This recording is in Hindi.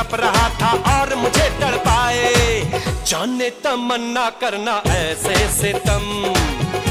तड़प रहा था और मुझे तड़पाए, जाने तमन्ना करना ऐसे से तुम।